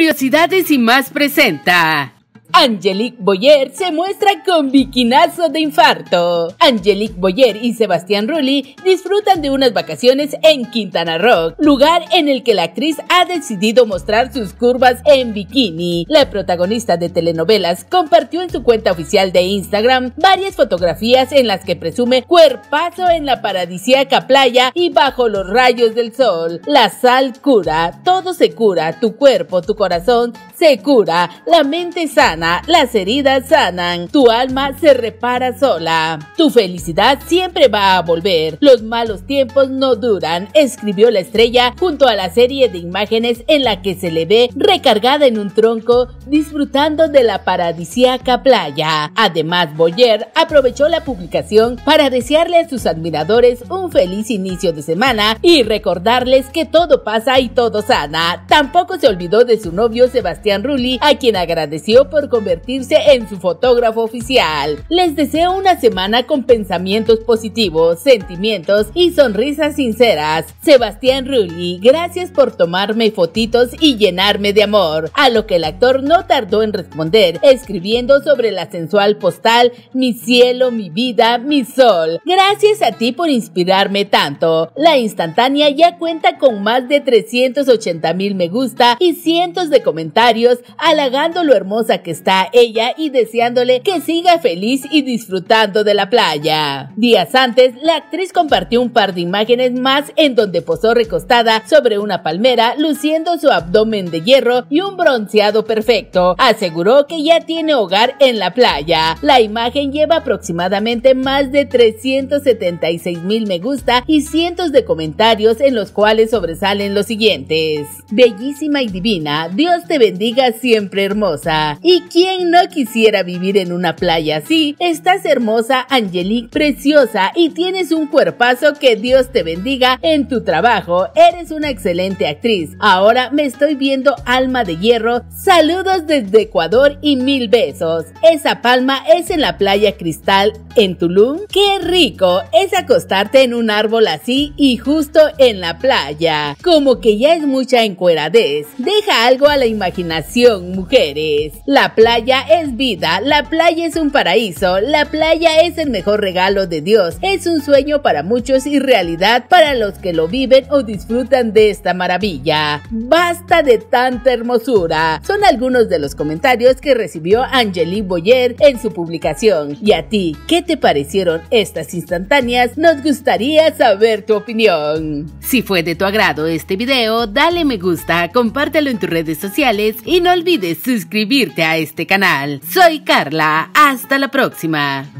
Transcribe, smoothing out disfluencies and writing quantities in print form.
Curiosidades y Más presenta... Angelique Boyer se muestra con biquinazo de infarto. Angelique Boyer y Sebastián Rulli disfrutan de unas vacaciones en Quintana Roo, lugar en el que la actriz ha decidido mostrar sus curvas en bikini. La protagonista de telenovelas compartió en su cuenta oficial de Instagram varias fotografías en las que presume cuerpazo en la paradisíaca playa y bajo los rayos del sol. La sal cura, todo se cura, tu cuerpo, tu corazón se cura, la mente sana. Las heridas sanan, tu alma se repara sola, tu felicidad siempre va a volver, los malos tiempos no duran, escribió la estrella junto a la serie de imágenes en la que se le ve recargada en un tronco disfrutando de la paradisíaca playa. Además, Boyer aprovechó la publicación para desearle a sus admiradores un feliz inicio de semana y recordarles que todo pasa y todo sana. Tampoco se olvidó de su novio Sebastián Rulli, a quien agradeció por convertirse en su fotógrafo oficial. Les deseo una semana con pensamientos positivos, sentimientos y sonrisas sinceras. Sebastián Rulli, gracias por tomarme fotitos y llenarme de amor. A lo que el actor no tardó en responder, escribiendo sobre la sensual postal: mi cielo, mi vida, mi sol. Gracias a ti por inspirarme tanto. La instantánea ya cuenta con más de 380,000 me gusta y cientos de comentarios halagando lo hermosa que está ella y deseándole que siga feliz y disfrutando de la playa. Días antes, la actriz compartió un par de imágenes más en donde posó recostada sobre una palmera, luciendo su abdomen de hierro y un bronceado perfecto. Aseguró que ya tiene hogar en la playa. La imagen lleva aproximadamente más de 376,000 me gusta y cientos de comentarios, en los cuales sobresalen los siguientes: bellísima y divina, Dios te bendiga siempre, hermosa. ¿Y quién no quisiera vivir en una playa así? Estás hermosa, Angelique, preciosa, y tienes un cuerpazo que Dios te bendiga en tu trabajo. Eres una excelente actriz. Ahora me estoy viendo, alma de hierro. Saludos desde Ecuador y 1000 besos. Esa palma es en la playa Cristal en Tulum. ¡Qué rico es acostarte en un árbol así y justo en la playa! Como que ya es mucha encueradez. Deja algo a la imaginación, mujeres. La playa es vida, la playa es un paraíso, la playa es el mejor regalo de Dios, es un sueño para muchos y realidad para los que lo viven o disfrutan de esta maravilla. Basta de tanta hermosura, son algunos de los comentarios que recibió Angelique Boyer en su publicación. ¿Y a ti, qué te parecieron estas instantáneas? Nos gustaría saber tu opinión. Si fue de tu agrado este video, dale me gusta, compártelo en tus redes sociales y no olvides suscribirte a este canal. Soy Carla, hasta la próxima.